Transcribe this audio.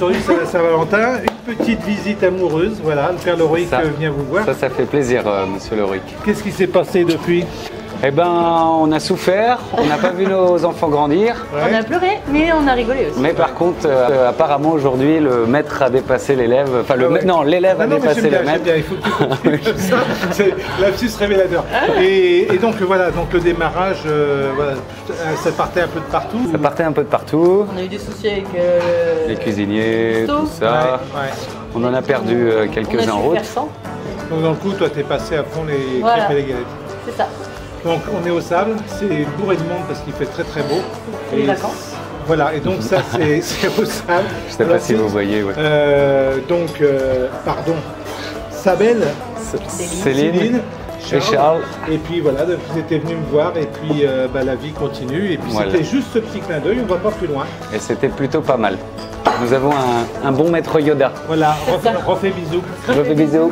Taurus à la Saint-Valentin, une petite visite amoureuse, voilà, le Père Le Roïc vient vous voir. Ça fait plaisir, monsieur Le Roïc. Qu'est-ce qui s'est passé depuis? Eh ben, on a souffert, on n'a pas vu nos enfants grandir. Ouais. On a pleuré, mais on a rigolé aussi. Mais par contre, apparemment aujourd'hui, le maître a dépassé l'élève. Enfin, le non, l'élève a dépassé le maître. Bien, il faut que tu ça. C'est l'absus révélateur. Et donc voilà, donc le démarrage, voilà, ça partait un peu de partout. Ça partait un peu de partout. On a eu des soucis avec les cuisiniers, tout ça. Ouais, ouais. On en a perdu quelques-uns en route. Donc dans le coup, toi, t'es passé à fond les crêpes et les galettes. C'est ça. Donc on est au sable, c'est bourré de monde parce qu'il fait très très beau. Et les vacances. Voilà, et donc ça c'est au sable. Je sais pas si vous voyez, ouais. Donc, pardon, sa belle, Céline et Charles. Et puis voilà, vous étiez venus me voir et puis bah, la vie continue. Et puis voilà. C'était juste ce petit clin d'œil, on ne va pas plus loin. Et c'était plutôt pas mal. Nous avons un bon maître Yoda. Voilà, refais bisous. Je fais bisous.